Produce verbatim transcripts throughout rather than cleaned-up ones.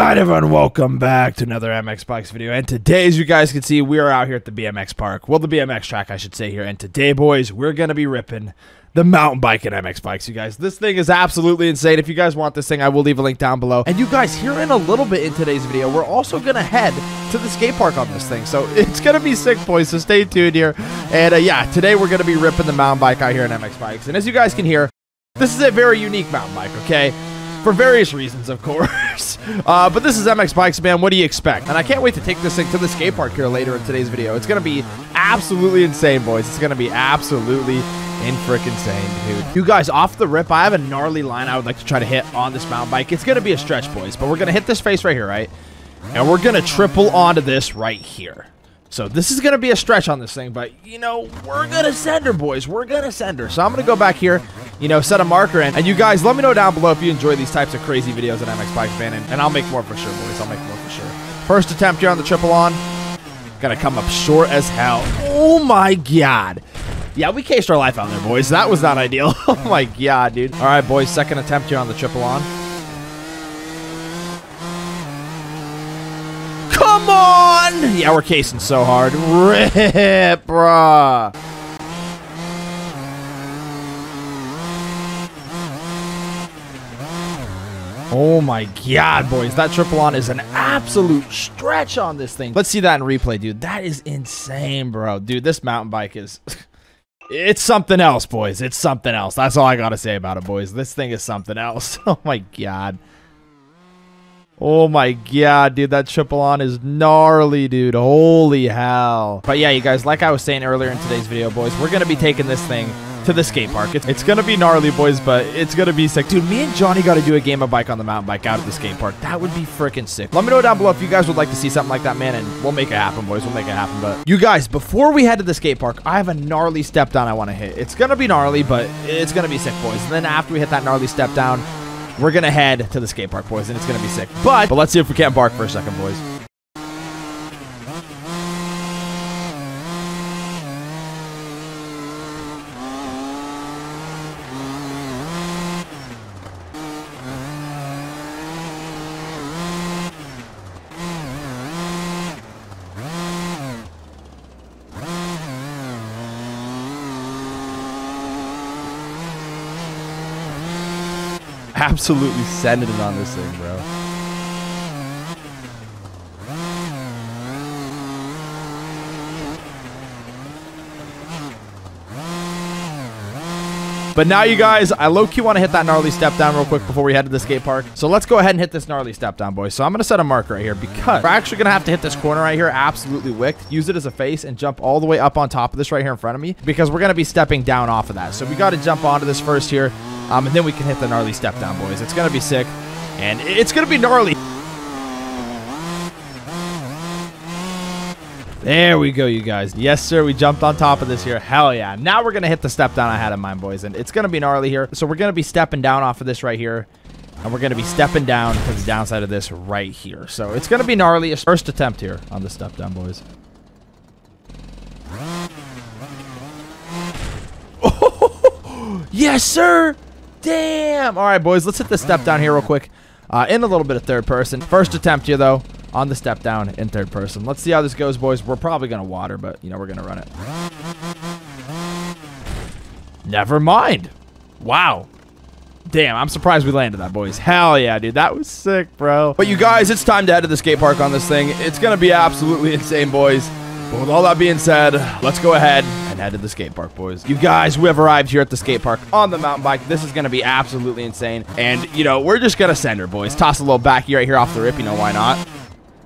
Alright everyone, welcome back to another M X Bikes video, and today, as you guys can see, we are out here at the B M X park, well, the B M X track I should say here, and today, boys, we're gonna be ripping the mountain bike at M X Bikes, you guys. This thing is absolutely insane. If you guys want this thing, I will leave a link down below, and you guys, here in a little bit in today's video, we're also gonna head to the skate park on this thing, so it's gonna be sick, boys, so stay tuned here, and uh, yeah, today we're gonna be ripping the mountain bike out here at M X Bikes, and as you guys can hear, this is a very unique mountain bike, okay? For various reasons, of course. Uh, but this is M X Bikes, man. What do you expect? And I can't wait to take this thing to the skate park here later in today's video. It's going to be absolutely insane, boys. It's going to be absolutely in frickin' insane, dude. You guys, off the rip, I have a gnarly line I would like to try to hit on this mountain bike. It's going to be a stretch, boys. But we're going to hit this face right here, right? And we're going to triple onto this right here. So this is going to be a stretch on this thing. But, you know, we're going to send her, boys. We're going to send her. So I'm going to go back here, you know, set a marker in. And you guys, let me know down below if you enjoy these types of crazy videos at M X Bikes, man. And, and I'll make more for sure, boys. I'll make more for sure. First attempt here on the triple on. Gotta come up short as hell. Oh, my God. Yeah, we cased our life out there, boys. That was not ideal. Oh, my God, dude. All right, boys. Second attempt here on the triple on. Come on! Yeah, we're casing so hard. Rip, bruh. Oh my God, boys. That triple on is an absolute stretch on this thing. Let's see that in replay, dude. That is insane, bro. Dude, this mountain bike is... It's something else, boys. It's something else. That's all I got to say about it, boys. This thing is something else. Oh my God. Oh my God, dude. That triple on is gnarly, dude. Holy hell. But yeah, you guys, like I was saying earlier in today's video, boys, we're going to be taking this thing to the skate park. It's, it's gonna be gnarly, boys, but it's gonna be sick. Dude, me and Johnny gotta do a game of bike on the mountain bike out of the skate park. That would be freaking sick. Let me know down below if you guys would like to see something like that, man, and we'll make it happen, boys. We'll make it happen. But you guys, before we head to the skate park, I have a gnarly step down I want to hit. It's gonna be gnarly, but it's gonna be sick, boys. And then after we hit that gnarly step down, we're gonna head to the skate park, boys, and it's gonna be sick. But, but let's see if we can't bark for a second, boys. Absolutely sending it on this thing, bro. But now, you guys, I low-key want to hit that gnarly step down real quick before we head to the skate park. So let's go ahead and hit this gnarly step down, boys. So I'm going to set a marker right here because we're actually going to have to hit this corner right here absolutely wicked. Use it as a face and jump all the way up on top of this right here in front of me because we're going to be stepping down off of that. So we got to jump onto this first here. Um, and then we can hit the gnarly step down, boys. It's going to be sick, and it's going to be gnarly. There we go, you guys. Yes, sir. We jumped on top of this here. Hell yeah. Now we're going to hit the step down I had in mind, boys, and it's going to be gnarly here. So we're going to be stepping down off of this right here, and we're going to be stepping down to the downside of this right here. So it's going to be gnarly. First attempt here on the step down, boys. Oh, yes, sir. Damn. All right, boys, let's hit this step down here real quick uh, in a little bit of third person. First attempt here, though, on the step down in third person. Let's see how this goes, boys. We're probably going to water, but, you know, we're going to run it. Never mind. Wow. Damn, I'm surprised we landed that, boys. Hell yeah, dude. That was sick, bro. But, you guys, it's time to head to the skate park on this thing. It's going to be absolutely insane, boys. But with all that being said, let's go ahead and head to the skate park, boys. You guys, we have arrived here at the skate park on the mountain bike. This is going to be absolutely insane. And, you know, we're just going to send her, boys. Toss a little backy right here off the rip. You know, why not?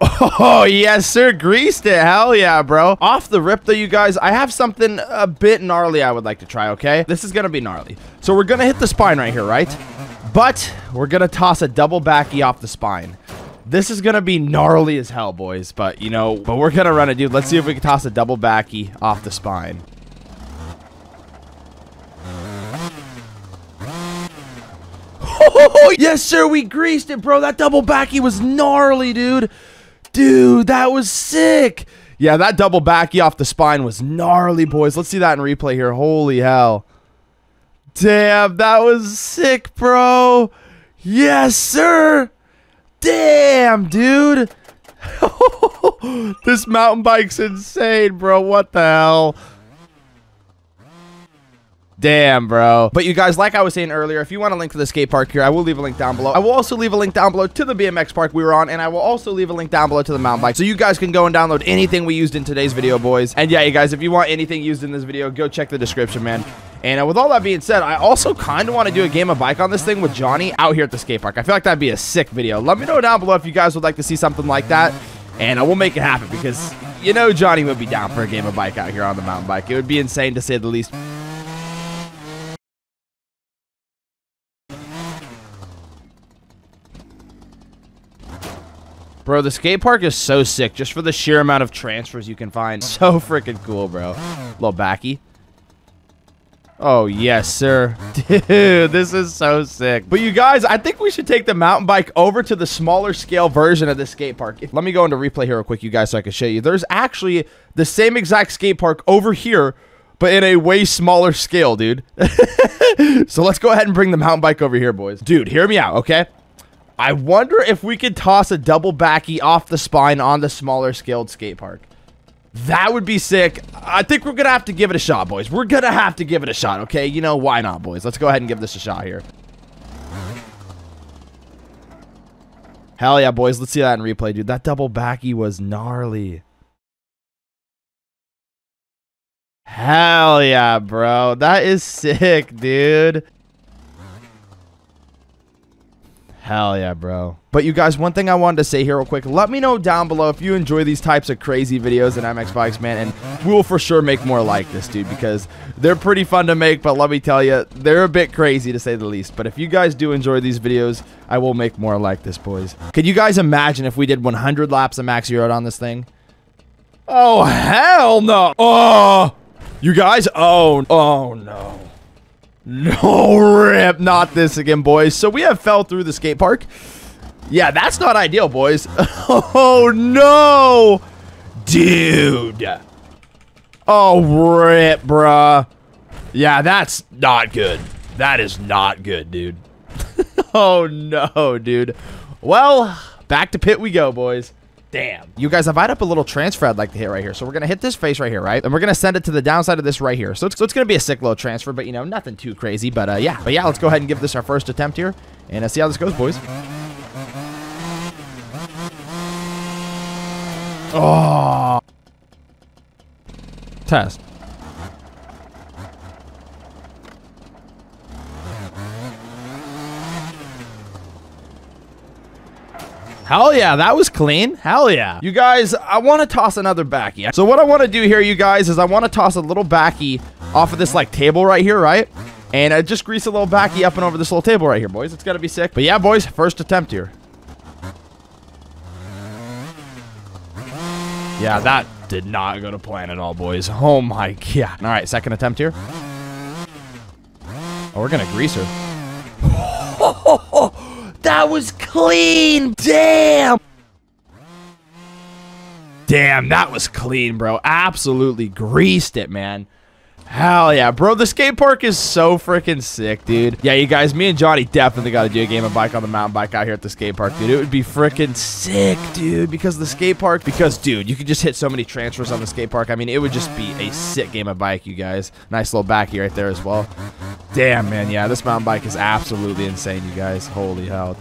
Oh, yes, sir. Greased it. Hell yeah, bro. Off the rip, though, you guys, I have something a bit gnarly I would like to try, okay? This is going to be gnarly. So we're going to hit the spine right here, right? But we're going to toss a double backy off the spine. This is going to be gnarly as hell, boys, but, you know, but we're going to run it, dude. Let's see if we can toss a double backy off the spine. Oh, yes, sir. We greased it, bro. That double backy was gnarly, dude. Dude, that was sick. Yeah, that double backy off the spine was gnarly, boys. Let's see that in replay here. Holy hell. Damn, that was sick, bro. Yes, sir. Damn, dude. This mountain bike's insane, bro. What the hell? Damn, bro. But you guys, like I was saying earlier, if you want a link for the skate park here, I will leave a link down below. I will also leave a link down below to the B M X park we were on, and I will also leave a link down below to the mountain bike, so you guys can go and download anything we used in today's video, boys. And yeah, you guys, if you want anything used in this video, go check the description, man. And uh, with all that being said, I also kind of want to do a game of bike on this thing with Johnny out here at the skate park. I feel like that'd be a sick video. Let me know down below if you guys would like to see something like that, and uh, we'll make it happen, because you know Johnny would be down for a game of bike out here on the mountain bike. It would be insane, to say the least. Bro, the skate park is so sick just for the sheer amount of transfers you can find. So freaking cool, bro. Little backy. Oh, yes, sir. Dude, this is so sick. But you guys, I think we should take the mountain bike over to the smaller scale version of the skate park. Let me go into replay here real quick, you guys, so I can show you. There's actually the same exact skate park over here, but in a way smaller scale, dude. So let's go ahead and bring the mountain bike over here, boys. Dude, hear me out, okay? I wonder if we could toss a double backy off the spine on the smaller scaled skate park. That would be sick. I think we're going to have to give it a shot, boys. We're going to have to give it a shot, okay? You know, why not, boys? Let's go ahead and give this a shot here. Hell yeah, boys. Let's see that in replay, dude. That double backy was gnarly. Hell yeah, bro. That is sick, dude. Hell yeah, bro. But you guys, one thing I wanted to say here real quick, let me know down below if you enjoy these types of crazy videos in M X Bikes, man, and we'll for sure make more like this, dude, because they're pretty fun to make, but let me tell you, they're a bit crazy, to say the least. But if you guys do enjoy these videos, I will make more like this, boys. Could you guys imagine if we did one hundred laps of Max Erode on this thing? Oh, hell no. Oh, you guys, oh, oh no. No, rip, not this again, boys. So we have fell through the skate park. Yeah, that's not ideal, boys. Oh no, dude. Oh, rip, bruh. Yeah, that's not good. That is not good, dude. Oh no, dude. Well, back to pit we go, boys. Damn. You guys, I've eyed up a little transfer I'd like to hit right here. So we're going to hit this face right here, right? And we're going to send it to the downside of this right here. So it's, so it's going to be a sick little transfer, but, you know, nothing too crazy. But, uh, yeah. But, yeah, let's go ahead and give this our first attempt here and uh, see how this goes, boys. Oh. Test. Hell yeah, that was clean. Hell yeah. You guys, I want to toss another backy. So what I want to do here, you guys, is I want to toss a little backy off of this, like, table right here, right? And I just grease a little backy up and over this little table right here, boys. It's got to be sick. But yeah, boys, first attempt here. Yeah, that did not go to plan at all, boys. Oh, my God. All right, second attempt here. Oh, we're going to grease her. That was clean. Damn. Damn, that was clean, bro. Absolutely greased it, man. Hell yeah, bro. The skate park is so freaking sick, dude. Yeah, you guys, me and Johnny definitely got to do a game of bike on the mountain bike out here at the skate park, dude. It would be freaking sick, dude, because the skate park, because, dude, you could just hit so many transfers on the skate park. I mean, it would just be a sick game of bike, you guys. Nice little backy right there as well. Damn, man, yeah, this mountain bike is absolutely insane, you guys. Holy hell.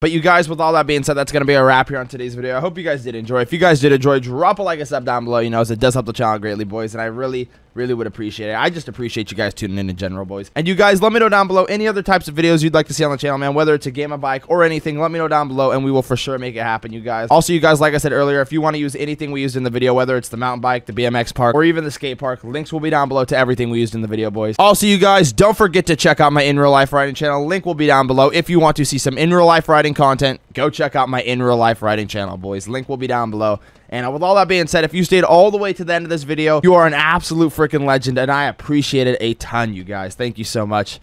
But you guys, with all that being said, that's going to be a wrap here on today's video. I hope you guys did enjoy. If you guys did enjoy, drop a like and sub down below, you know, as it does help the channel greatly, boys. And I really, really would appreciate it. I just appreciate you guys tuning in in general, boys. And you guys, let me know down below any other types of videos you'd like to see on the channel, man. Whether it's a game of bike or anything, let me know down below, and we will for sure make it happen, you guys. Also, you guys, like I said earlier, if you want to use anything we used in the video, whether it's the mountain bike, the B M X park, or even the skate park, links will be down below to everything we used in the video, boys. Also, you guys, don't forget to check out my In Real Life Riding channel. Link will be down below. If you want to see some In Real Life Riding content, go check out my In Real Life Riding channel, boys. Link will be down below. And with all that being said, if you stayed all the way to the end of this video, you are an absolute freaking legend, and I appreciate it a ton, you guys. Thank you so much.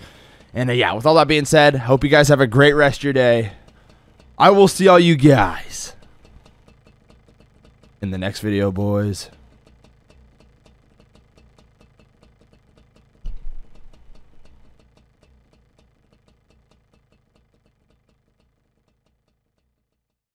And uh, yeah, with all that being said, hope you guys have a great rest of your day. I will see all you guys in the next video, boys.